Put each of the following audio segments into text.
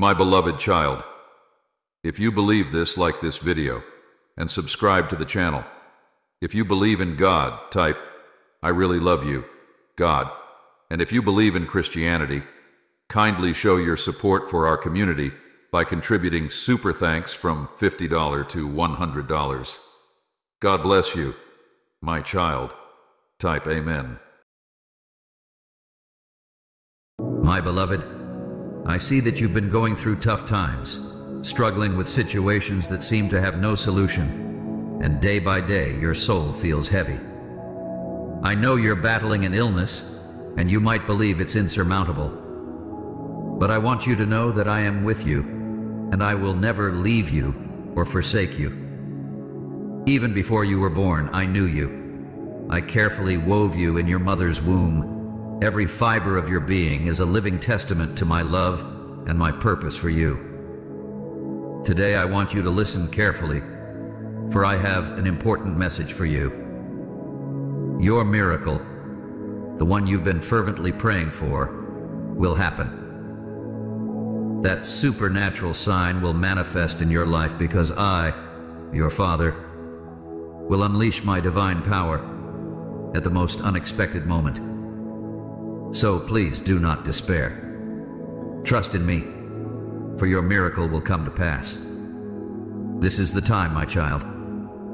My beloved child, if you believe this, like this video and subscribe to the channel. If you believe in God, type, I really love you, God. And if you believe in Christianity, kindly show your support for our community by contributing super thanks from $50 to $100. God bless you, my child. Type Amen. My beloved, I see that you've been going through tough times, struggling with situations that seem to have no solution, and day by day your soul feels heavy. I know you're battling an illness, and you might believe it's insurmountable. But I want you to know that I am with you, and I will never leave you or forsake you. Even before you were born, I knew you. I carefully wove you in your mother's womb. Every fiber of your being is a living testament to my love and my purpose for you. Today I want you to listen carefully, for I have an important message for you. Your miracle, the one you've been fervently praying for, will happen. That supernatural sign will manifest in your life because I, your Father, will unleash my divine power at the most unexpected moment. So please do not despair. Trust in me, for your miracle will come to pass. This is the time, my child,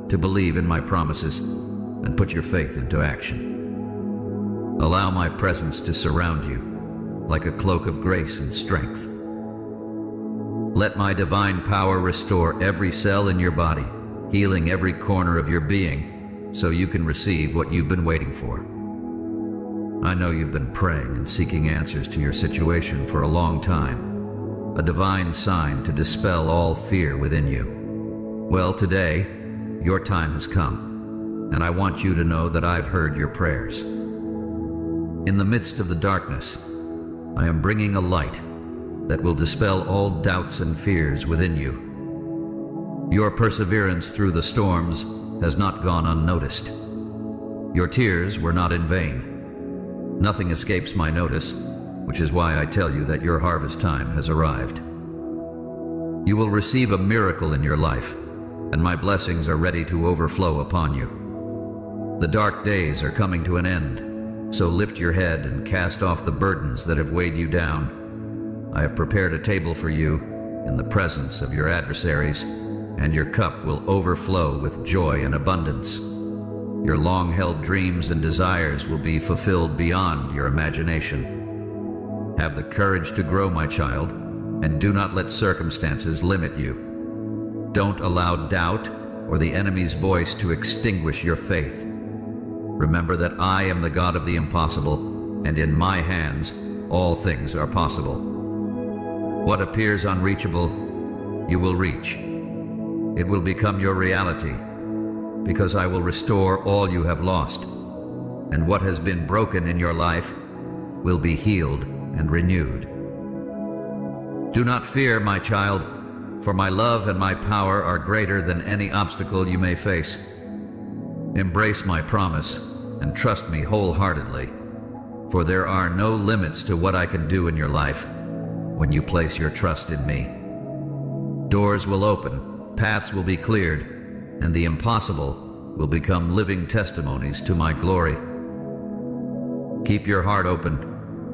to believe in my promises and put your faith into action. Allow my presence to surround you like a cloak of grace and strength. Let my divine power restore every cell in your body, healing every corner of your being, so you can receive what you've been waiting for. I know you've been praying and seeking answers to your situation for a long time, a divine sign to dispel all fear within you. Well, today, your time has come, and I want you to know that I've heard your prayers. In the midst of the darkness, I am bringing a light that will dispel all doubts and fears within you. Your perseverance through the storms has not gone unnoticed. Your tears were not in vain. Nothing escapes my notice, which is why I tell you that your harvest time has arrived. You will receive a miracle in your life, and my blessings are ready to overflow upon you. The dark days are coming to an end. So lift your head and cast off the burdens that have weighed you down. I have prepared a table for you in the presence of your adversaries, and your cup will overflow with joy and abundance. Your long-held dreams and desires will be fulfilled beyond your imagination. Have the courage to grow, my child, and do not let circumstances limit you. Don't allow doubt or the enemy's voice to extinguish your faith. Remember that I am the God of the impossible, and in my hands all things are possible. What appears unreachable, you will reach. It will become your reality, because I will restore all you have lost, and what has been broken in your life will be healed and renewed. Do not fear, my child, for my love and my power are greater than any obstacle you may face. Embrace my promise and trust me wholeheartedly, for there are no limits to what I can do in your life when you place your trust in me. Doors will open, paths will be cleared, and the impossible will become living testimonies to my glory. Keep your heart open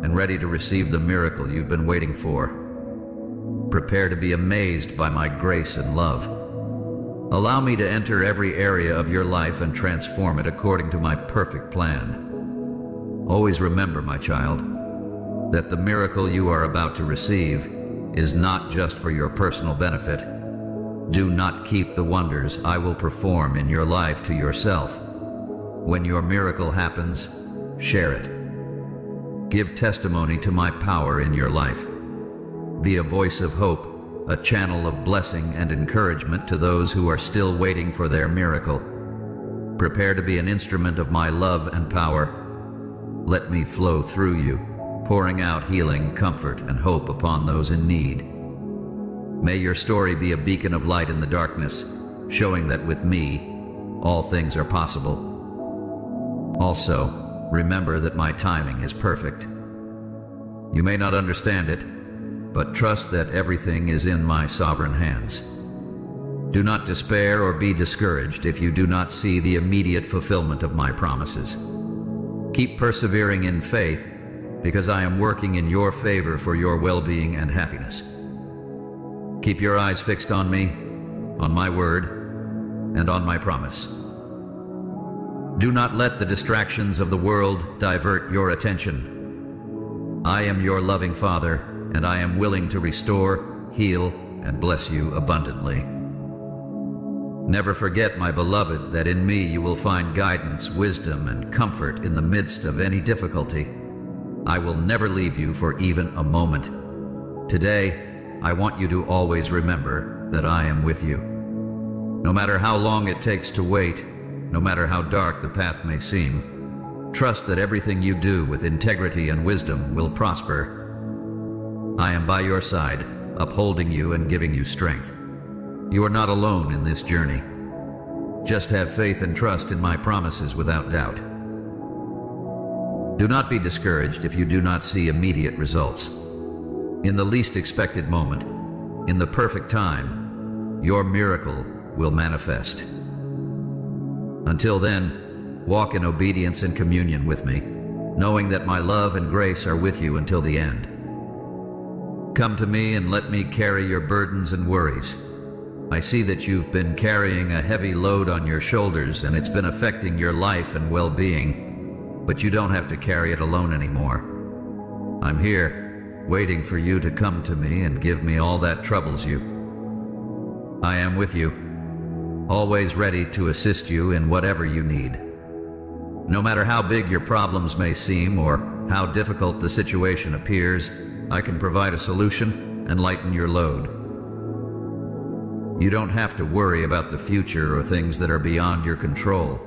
and ready to receive the miracle you've been waiting for. Prepare to be amazed by my grace and love. Allow me to enter every area of your life and transform it according to my perfect plan. Always remember, my child, that the miracle you are about to receive is not just for your personal benefit. Do not keep the wonders I will perform in your life to yourself. When your miracle happens, share it. Give testimony to my power in your life. Be a voice of hope, a channel of blessing and encouragement to those who are still waiting for their miracle. Prepare to be an instrument of my love and power. Let me flow through you, pouring out healing, comfort, and hope upon those in need. May your story be a beacon of light in the darkness, showing that with me, all things are possible. Also, remember that my timing is perfect. You may not understand it, but trust that everything is in my sovereign hands. Do not despair or be discouraged if you do not see the immediate fulfillment of my promises. Keep persevering in faith, because I am working in your favor for your well-being and happiness. Keep your eyes fixed on me, on my word, and on my promise. Do not let the distractions of the world divert your attention. I am your loving Father, and I am willing to restore, heal, and bless you abundantly. Never forget, my beloved, that in me you will find guidance, wisdom, and comfort in the midst of any difficulty. I will never leave you for even a moment. Today, I want you to always remember that I am with you. No matter how long it takes to wait, no matter how dark the path may seem, trust that everything you do with integrity and wisdom will prosper. I am by your side, upholding you and giving you strength. You are not alone in this journey. Just have faith and trust in my promises without doubt. Do not be discouraged if you do not see immediate results. In the least expected moment, in the perfect time, your miracle will manifest. Until then, walk in obedience and communion with me, knowing that my love and grace are with you until the end. Come to me and let me carry your burdens and worries. I see that you've been carrying a heavy load on your shoulders and it's been affecting your life and well-being, but you don't have to carry it alone anymore. I'm here, waiting for you to come to me and give me all that troubles you. I am with you, always ready to assist you in whatever you need. No matter how big your problems may seem or how difficult the situation appears, I can provide a solution and lighten your load. You don't have to worry about the future or things that are beyond your control.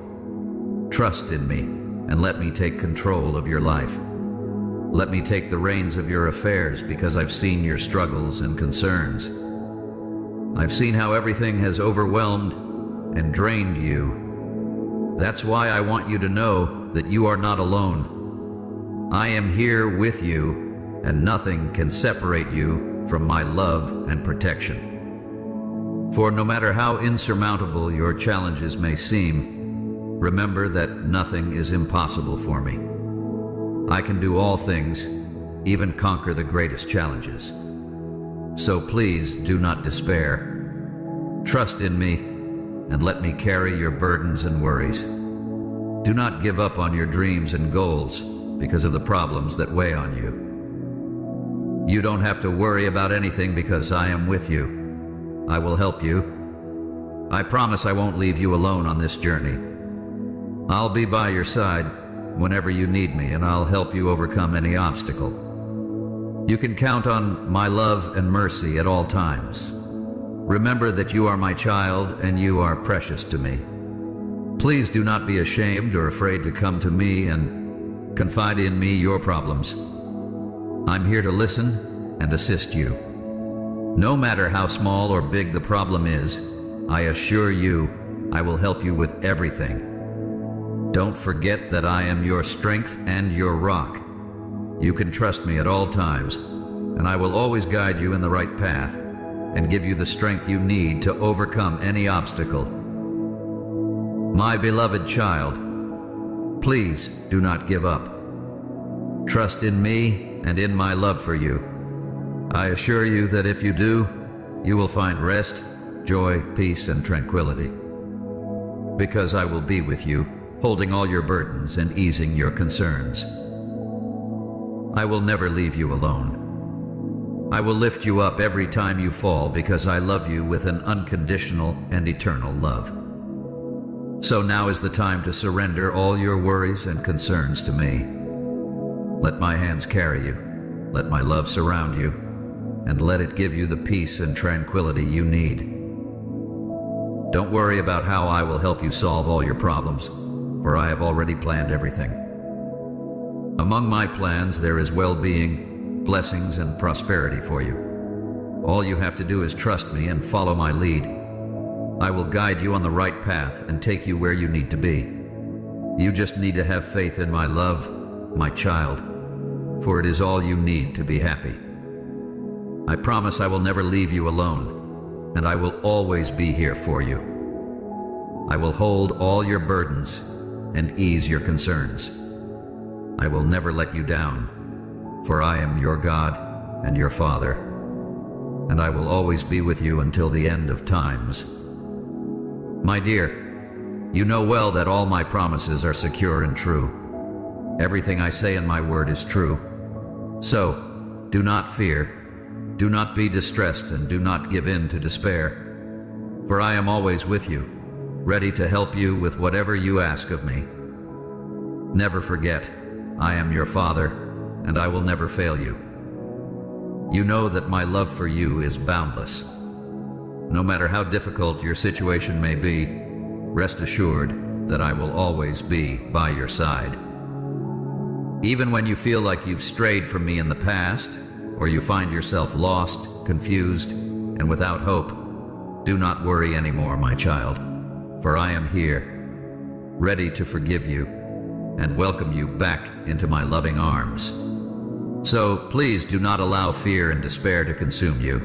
Trust in me and let me take control of your life. Let me take the reins of your affairs because I've seen your struggles and concerns. I've seen how everything has overwhelmed and drained you. That's why I want you to know that you are not alone. I am here with you, and nothing can separate you from my love and protection. For no matter how insurmountable your challenges may seem, remember that nothing is impossible for me. I can do all things, even conquer the greatest challenges. So please do not despair. Trust in me and let me carry your burdens and worries. Do not give up on your dreams and goals because of the problems that weigh on you. You don't have to worry about anything because I am with you. I will help you. I promise I won't leave you alone on this journey. I'll be by your side whenever you need me, and I'll help you overcome any obstacle. You can count on my love and mercy at all times. Remember that you are my child and you are precious to me. Please do not be ashamed or afraid to come to me and confide in me your problems. I'm here to listen and assist you. No matter how small or big the problem is, I assure you I will help you with everything. Don't forget that I am your strength and your rock. You can trust me at all times, and I will always guide you in the right path and give you the strength you need to overcome any obstacle. My beloved child, please do not give up. Trust in me and in my love for you. I assure you that if you do, you will find rest, joy, peace, and tranquility, because I will be with you, holding all your burdens and easing your concerns. I will never leave you alone. I will lift you up every time you fall because I love you with an unconditional and eternal love. So now is the time to surrender all your worries and concerns to me. Let my hands carry you, let my love surround you, and let it give you the peace and tranquility you need. Don't worry about how I will help you solve all your problems, for I have already planned everything. Among my plans there is well-being, blessings, and prosperity for you. All you have to do is trust me and follow my lead. I will guide you on the right path and take you where you need to be. You just need to have faith in my love, my child, for it is all you need to be happy. I promise I will never leave you alone, and I will always be here for you. I will hold all your burdens and ease your concerns. I will never let you down, for I am your God and your Father, and I will always be with you until the end of times. My dear, you know well that all my promises are secure and true. Everything I say in my word is true. So, do not fear, do not be distressed, and do not give in to despair, for I am always with you, ready to help you with whatever you ask of me. Never forget, I am your Father, and I will never fail you. You know that my love for you is boundless. No matter how difficult your situation may be, rest assured that I will always be by your side. Even when you feel like you've strayed from me in the past, or you find yourself lost, confused, and without hope, do not worry anymore, my child, for I am here, ready to forgive you and welcome you back into my loving arms. So please do not allow fear and despair to consume you.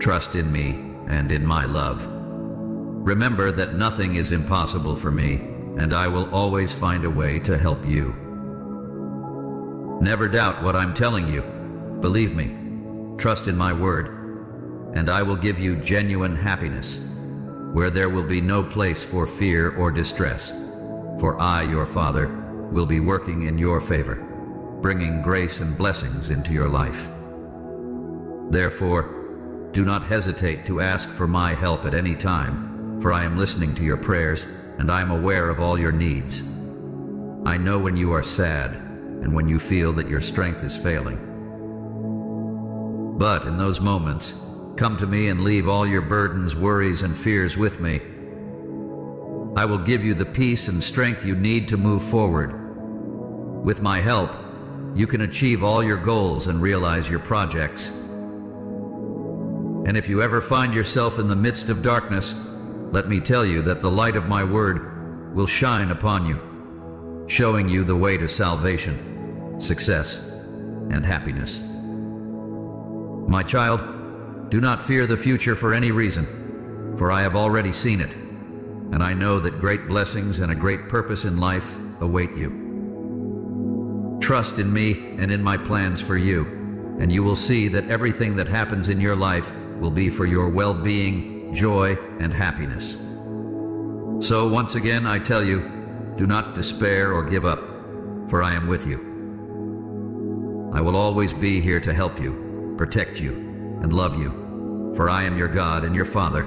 Trust in me and in my love. Remember that nothing is impossible for me, and I will always find a way to help you. Never doubt what I'm telling you. Believe me, trust in my word, and I will give you genuine happiness, where there will be no place for fear or distress. For I, your Father, will be working in your favor, bringing grace and blessings into your life. Therefore, do not hesitate to ask for my help at any time, for I am listening to your prayers, and I am aware of all your needs. I know when you are sad and when you feel that your strength is failing. But in those moments, come to me and leave all your burdens, worries, and fears with me. I will give you the peace and strength you need to move forward. With my help, you can achieve all your goals and realize your projects. And if you ever find yourself in the midst of darkness, let me tell you that the light of my word will shine upon you, showing you the way to salvation, success, and happiness. My child, do not fear the future for any reason, for I have already seen it. And I know that great blessings and a great purpose in life await you. Trust in me and in my plans for you, and you will see that everything that happens in your life will be for your well-being, joy, and happiness. So once again, I tell you, do not despair or give up, for I am with you. I will always be here to help you, protect you, and love you, for I am your God and your Father,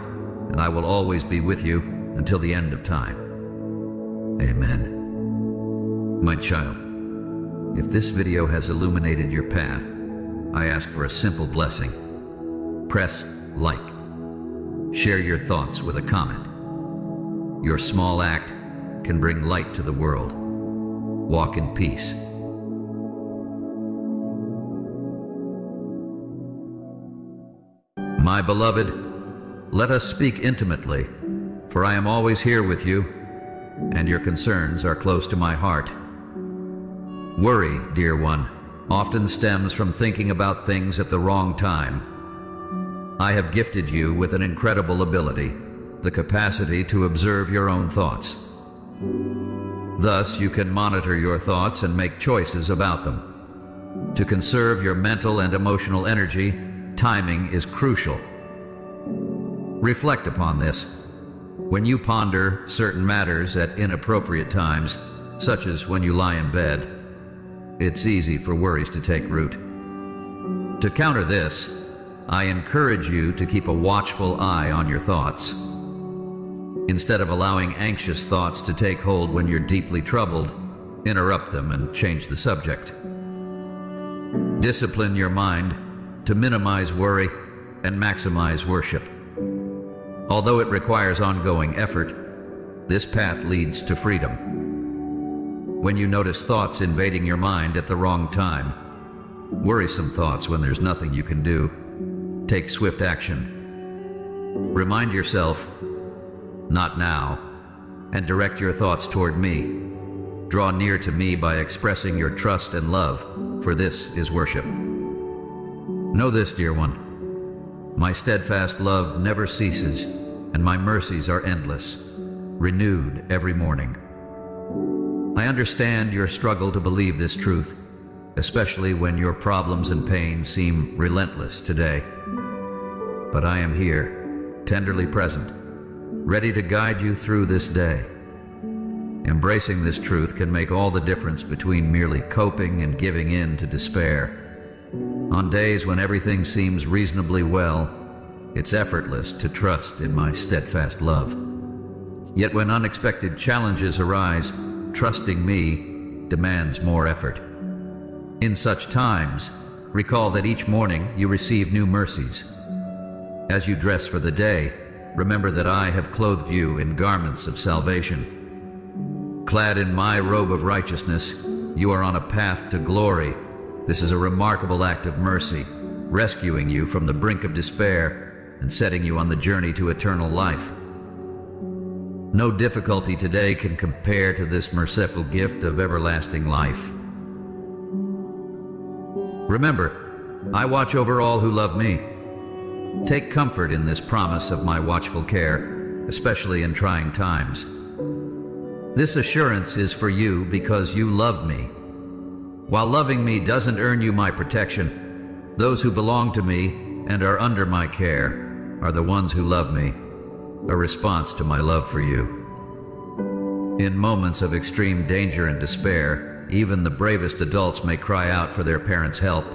and I will always be with you until the end of time. Amen. My child, if this video has illuminated your path, I ask for a simple blessing. Press like. Share your thoughts with a comment. Your small act can bring light to the world. Walk in peace. My beloved, let us speak intimately, for I am always here with you, and your concerns are close to my heart. Worry, dear one, often stems from thinking about things at the wrong time. I have gifted you with an incredible ability, the capacity to observe your own thoughts. Thus, you can monitor your thoughts and make choices about them. To conserve your mental and emotional energy, timing is crucial. Reflect upon this. When you ponder certain matters at inappropriate times, such as when you lie in bed, it's easy for worries to take root. To counter this, I encourage you to keep a watchful eye on your thoughts. Instead of allowing anxious thoughts to take hold when you're deeply troubled, interrupt them and change the subject. Discipline your mind to minimize worry and maximize worship. Although it requires ongoing effort, this path leads to freedom. When you notice thoughts invading your mind at the wrong time, worrisome thoughts when there's nothing you can do, take swift action. Remind yourself, not now, and direct your thoughts toward me. Draw near to me by expressing your trust and love, for this is worship. Know this, dear one, my steadfast love never ceases, and my mercies are endless, renewed every morning. I understand your struggle to believe this truth, especially when your problems and pain seem relentless today. But I am here, tenderly present, ready to guide you through this day. Embracing this truth can make all the difference between merely coping and giving in to despair. On days when everything seems reasonably well, it's effortless to trust in my steadfast love. Yet when unexpected challenges arise, trusting me demands more effort. In such times, recall that each morning you receive new mercies. As you dress for the day, remember that I have clothed you in garments of salvation. Clad in my robe of righteousness, you are on a path to glory. This is a remarkable act of mercy, rescuing you from the brink of despair and setting you on the journey to eternal life. No difficulty today can compare to this merciful gift of everlasting life. Remember, I watch over all who love me. Take comfort in this promise of my watchful care, especially in trying times. This assurance is for you because you love me. While loving me doesn't earn you my protection, those who belong to me and are under my care are the ones who love me, a response to my love for you. In moments of extreme danger and despair, even the bravest adults may cry out for their parents' help,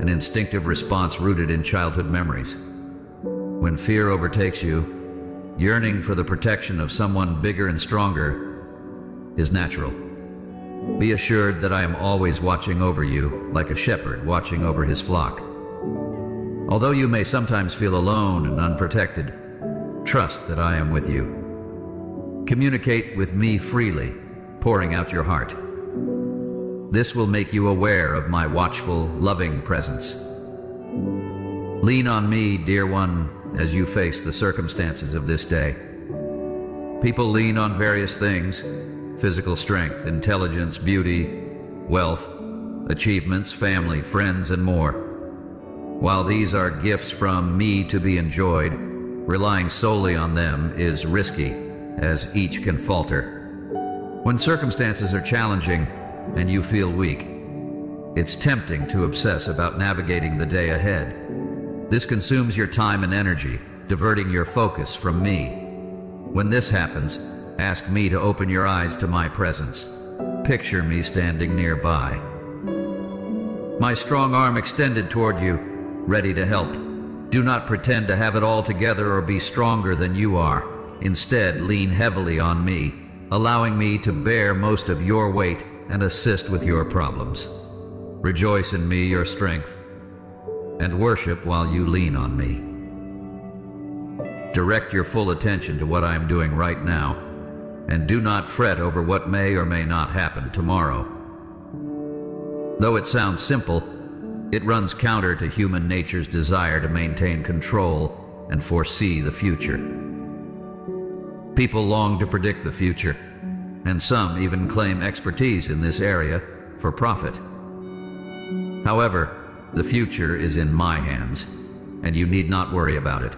an instinctive response rooted in childhood memories. When fear overtakes you, yearning for the protection of someone bigger and stronger is natural. Be assured that I am always watching over you, like a shepherd watching over his flock. Although you may sometimes feel alone and unprotected, trust that I am with you. Communicate with me freely, pouring out your heart. This will make you aware of my watchful, loving presence. Lean on me, dear one, as you face the circumstances of this day. People lean on various things: physical strength, intelligence, beauty, wealth, achievements, family, friends, and more. While these are gifts from me to be enjoyed, relying solely on them is risky, as each can falter. When circumstances are challenging and you feel weak, it's tempting to obsess about navigating the day ahead. This consumes your time and energy, diverting your focus from me. When this happens, ask me to open your eyes to my presence. Picture me standing nearby, my strong arm extended toward you, ready to help. Do not pretend to have it all together or be stronger than you are. Instead, lean heavily on me, allowing me to bear most of your weight and assist with your problems. Rejoice in me, your strength, and worship while you lean on me. Direct your full attention to what I am doing right now, and do not fret over what may or may not happen tomorrow. Though it sounds simple, it runs counter to human nature's desire to maintain control and foresee the future. People long to predict the future, and some even claim expertise in this area for profit. However, the future is in my hands, and you need not worry about it.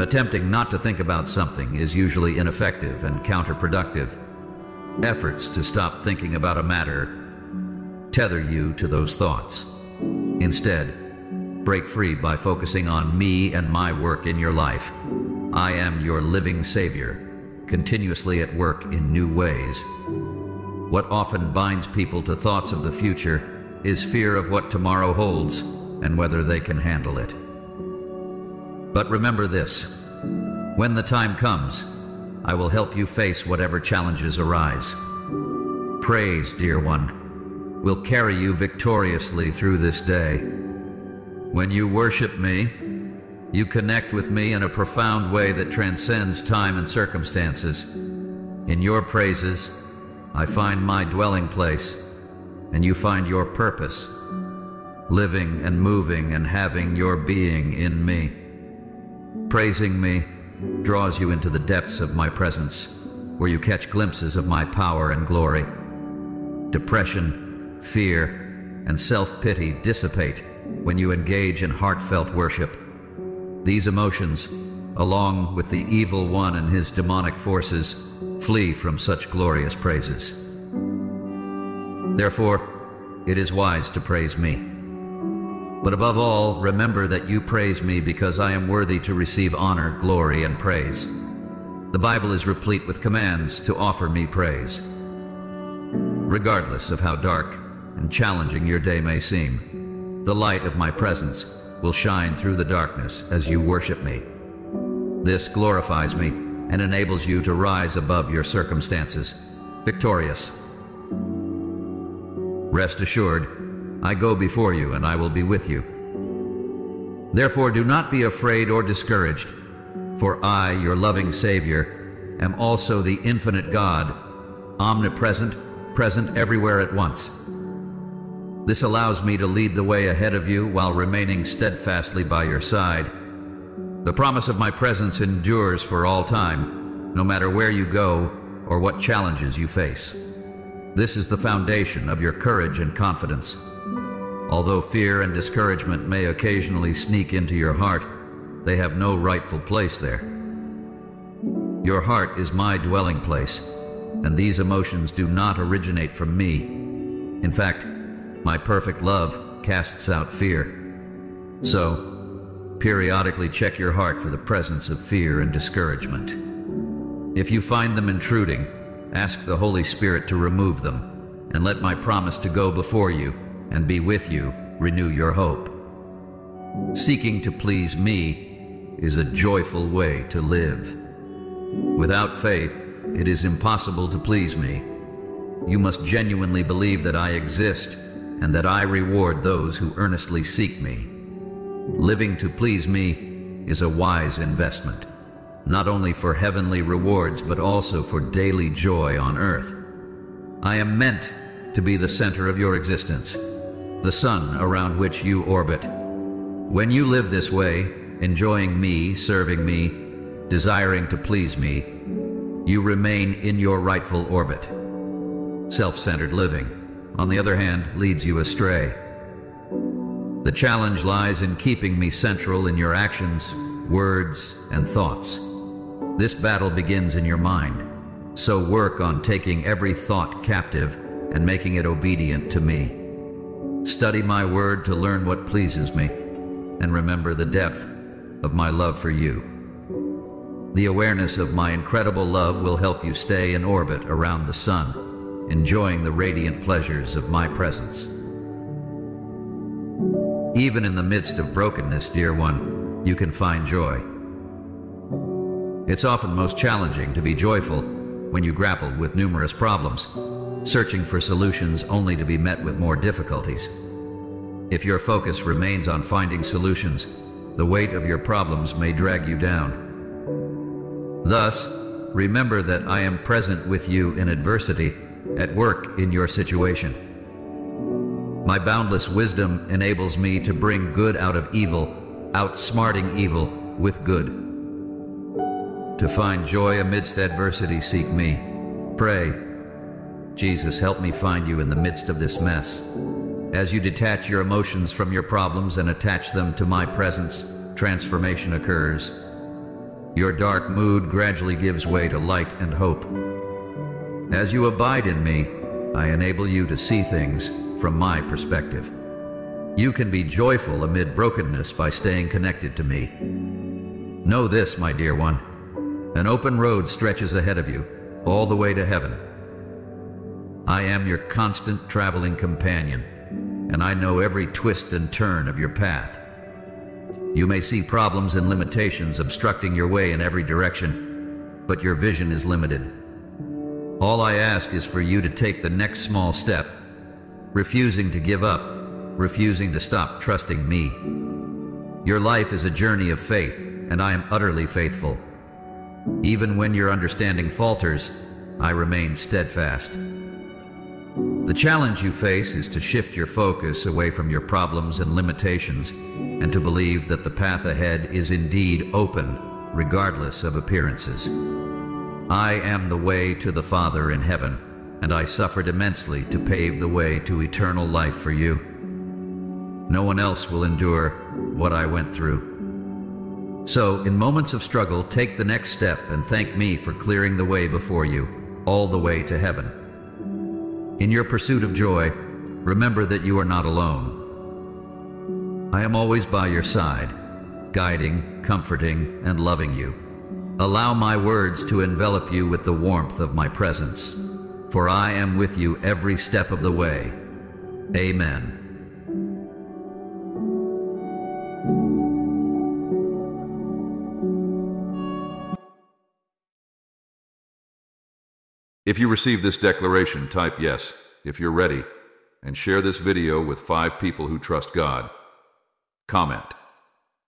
Attempting not to think about something is usually ineffective and counterproductive. Efforts to stop thinking about a matter tether you to those thoughts. Instead, break free by focusing on me and my work in your life. I am your living Savior, continuously at work in new ways. What often binds people to thoughts of the future is fear of what tomorrow holds and whether they can handle it. But remember this: when the time comes, I will help you face whatever challenges arise. Praise, dear one, will carry you victoriously through this day. When you worship me, you connect with me in a profound way that transcends time and circumstances. In your praises, I find my dwelling place, and you find your purpose, living and moving and having your being in me. Praising me draws you into the depths of my presence, where you catch glimpses of my power and glory. Depression, fear, and self-pity dissipate when you engage in heartfelt worship. These emotions, along with the evil one and his demonic forces, flee from such glorious praises. Therefore, it is wise to praise me. But above all, remember that you praise me because I am worthy to receive honor, glory, and praise. The Bible is replete with commands to offer me praise. Regardless of how dark and challenging your day may seem, the light of my presence will shine through the darkness as you worship me. This glorifies me and enables you to rise above your circumstances, victorious. Rest assured, I go before you and I will be with you. Therefore, do not be afraid or discouraged, for I, your loving Savior, am also the infinite God, omnipresent, present everywhere at once. This allows me to lead the way ahead of you while remaining steadfastly by your side. The promise of my presence endures for all time, no matter where you go or what challenges you face. This is the foundation of your courage and confidence. Although fear and discouragement may occasionally sneak into your heart, they have no rightful place there. Your heart is my dwelling place, and these emotions do not originate from me. In fact, my perfect love casts out fear. So, periodically check your heart for the presence of fear and discouragement. If you find them intruding, ask the Holy Spirit to remove them, and let my promise to go before you and be with you renew your hope. Seeking to please me is a joyful way to live. Without faith, it is impossible to please me. You must genuinely believe that I exist and that I reward those who earnestly seek me. Living to please me is a wise investment, not only for heavenly rewards, but also for daily joy on earth. I am meant to be the center of your existence, the sun around which you orbit. When you live this way, enjoying me, serving me, desiring to please me, you remain in your rightful orbit. Self-centered living, on the other hand, leads you astray. The challenge lies in keeping me central in your actions, words, and thoughts. This battle begins in your mind, so work on taking every thought captive and making it obedient to me. Study my word to learn what pleases me, and remember the depth of my love for you. The awareness of my incredible love will help you stay in orbit around the sun, enjoying the radiant pleasures of my presence. Even in the midst of brokenness, dear one, you can find joy. It's often most challenging to be joyful when you grapple with numerous problems, searching for solutions only to be met with more difficulties. If your focus remains on finding solutions, the weight of your problems may drag you down. Thus, remember that I am present with you in adversity, at work in your situation. My boundless wisdom enables me to bring good out of evil, outsmarting evil with good. To find joy amidst adversity, seek me. Pray, Jesus, help me find you in the midst of this mess. As you detach your emotions from your problems and attach them to my presence, transformation occurs. Your dark mood gradually gives way to light and hope. As you abide in me, I enable you to see things from my perspective. You can be joyful amid brokenness by staying connected to me. Know this, my dear one, an open road stretches ahead of you, all the way to heaven. I am your constant traveling companion, and I know every twist and turn of your path. You may see problems and limitations obstructing your way in every direction, but your vision is limited. All I ask is for you to take the next small step, refusing to give up, refusing to stop trusting me. Your life is a journey of faith, and I am utterly faithful. Even when your understanding falters, I remain steadfast. The challenge you face is to shift your focus away from your problems and limitations, and to believe that the path ahead is indeed open, regardless of appearances. I am the way to the Father in heaven, and I suffered immensely to pave the way to eternal life for you. No one else will endure what I went through. So, in moments of struggle, take the next step and thank me for clearing the way before you, all the way to heaven. In your pursuit of joy, remember that you are not alone. I am always by your side, guiding, comforting, and loving you. Allow my words to envelop you with the warmth of my presence, for I am with you every step of the way. Amen. If you receive this declaration, type yes if you're ready, and share this video with 5 people who trust God. Comment,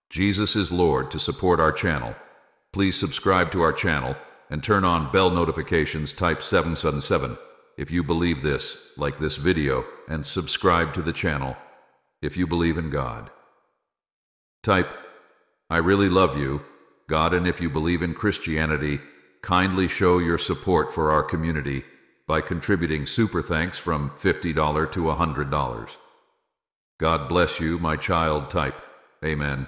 Jesus is Lord, to support our channel. Please subscribe to our channel and turn on bell notifications. Type 777 if you believe this, like this video, and subscribe to the channel if you believe in God. Type, I really love you, God, and if you believe in Christianity, kindly show your support for our community by contributing super thanks from $50 to $100. God bless you, my child. Type, Amen.